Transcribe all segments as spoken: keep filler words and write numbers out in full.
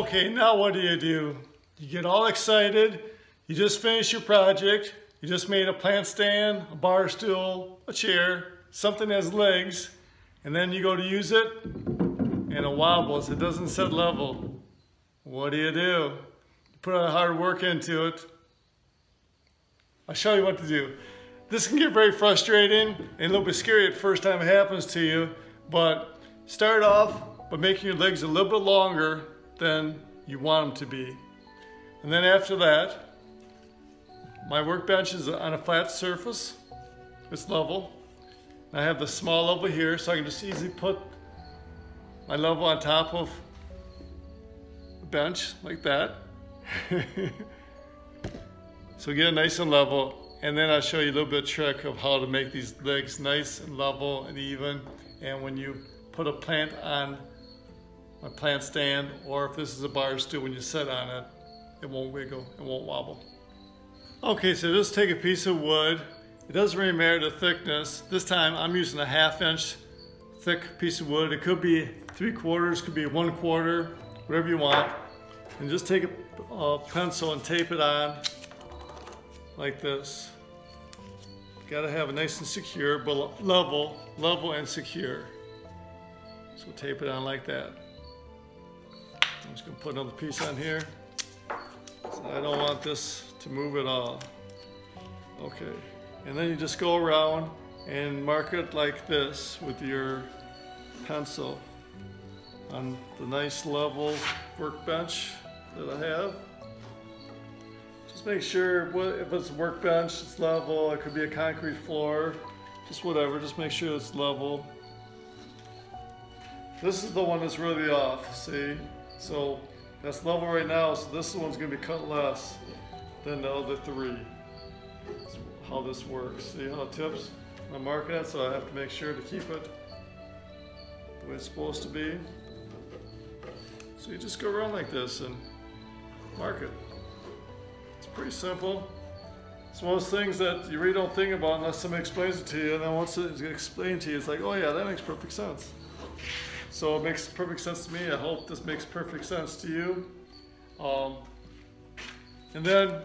Okay, now what do you do? You get all excited, you just finished your project, you just made a plant stand, a bar stool, a chair, something that has legs, and then you go to use it, and it wobbles, it doesn't set level. What do you do? You put a hard work into it. I'll show you what to do. This can get very frustrating and a little bit scary at first time it happens to you, but start off by making your legs a little bit longer than you want them to be. And then after that, my workbench is on a flat surface. It's level. And I have the small level here, so I can just easily put my level on top of the bench like that. So get it nice and level. And then I'll show you a little bit of trick of how to make these legs nice and level and even. And when you put a plant on a plant stand, or if this is a bar stool, when you sit on it, it won't wiggle, it won't wobble. Okay, so just take a piece of wood. It doesn't really matter the thickness. This time I'm using a half inch thick piece of wood. It could be three quarters, could be one quarter, whatever you want. And just take a, a pencil and tape it on like this. Gotta have it nice and secure, but level, level and secure. So tape it on like that. I'm just gonna put another piece on here. So I don't want this to move at all. Okay, and then you just go around and mark it like this with your pencil on the nice level workbench that I have. Just make sure if it's a workbench, it's level. It could be a concrete floor, just whatever. Just make sure it's level. This is the one that's really off, see? So that's level right now, so this one's going to be cut less than the other three. That's how this works. See how it tips? I'm marking it, so I have to make sure to keep it the way it's supposed to be. So you just go around like this and mark it. It's pretty simple. It's one of those things that you really don't think about unless somebody explains it to you, and then once it's explained to you, it's like, oh yeah, that makes perfect sense. So it makes perfect sense to me. I hope this makes perfect sense to you. Um, and then,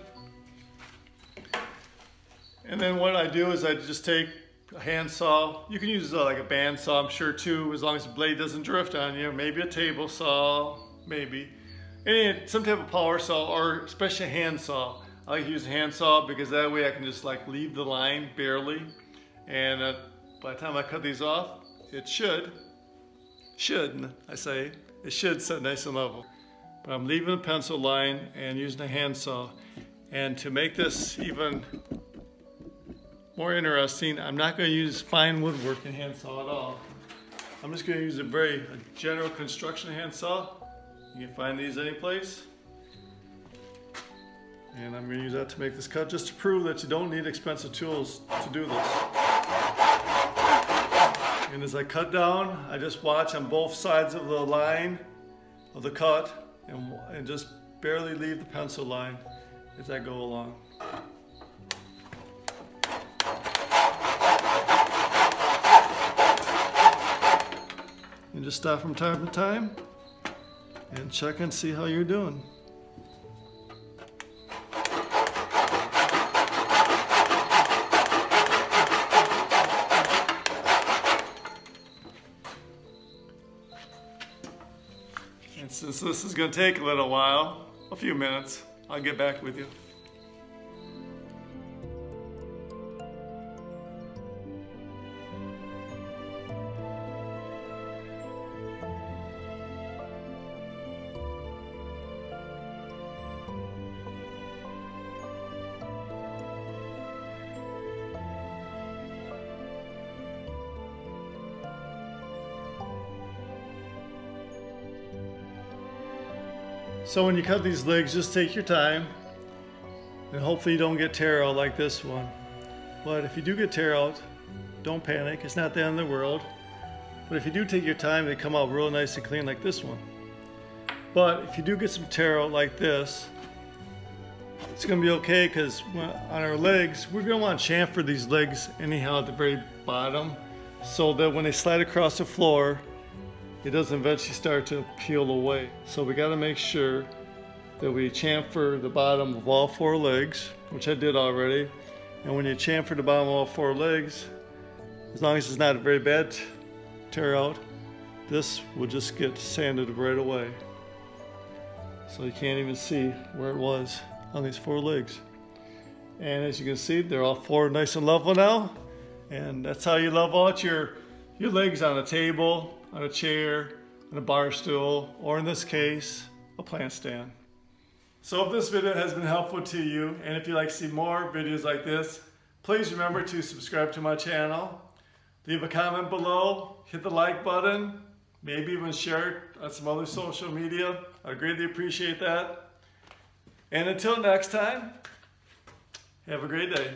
and then what I do is I just take a handsaw. You can use uh, like a band saw, I'm sure too, as long as the blade doesn't drift on you. Maybe a table saw, maybe. Any, some type of power saw, or especially a hand saw. I like to use a hand saw because that way I can just like leave the line barely. And uh, by the time I cut these off, it should. Should, I say, it should set nice and level. But I'm leaving a pencil line and using a handsaw. And to make this even more interesting, I'm not going to use fine woodworking handsaw at all. I'm just going to use a very a general construction handsaw. You can find these anyplace. And I'm going to use that to make this cut just to prove that you don't need expensive tools to do this. And as I cut down, I just watch on both sides of the line of the cut and, and just barely leave the pencil line as I go along. And just stop from time to time and check and see how you're doing. And since this is going to take a little while, a few minutes, I'll get back with you. So when you cut these legs, just take your time, and hopefully you don't get tear out like this one. But if you do get tear out, don't panic. It's not the end of the world. But if you do take your time, they come out real nice and clean like this one. But if you do get some tear out like this, it's going to be okay, because on our legs, we're going to want to chamfer these legs anyhow at the very bottom, so that when they slide across the floor, it doesn't eventually start to peel away. So we gotta make sure that we chamfer the bottom of all four legs, which I did already. And when you chamfer the bottom of all four legs, as long as it's not a very bad tear out, this will just get sanded right away. So you can't even see where it was on these four legs. And as you can see, they're all four nice and level now. And that's how you level out your, your legs on a table, on a chair, on a bar stool, or in this case, a plant stand. So if this video has been helpful to you, and if you'd like to see more videos like this, please remember to subscribe to my channel. Leave a comment below, hit the like button, maybe even share it on some other social media. I greatly appreciate that. And until next time, have a great day.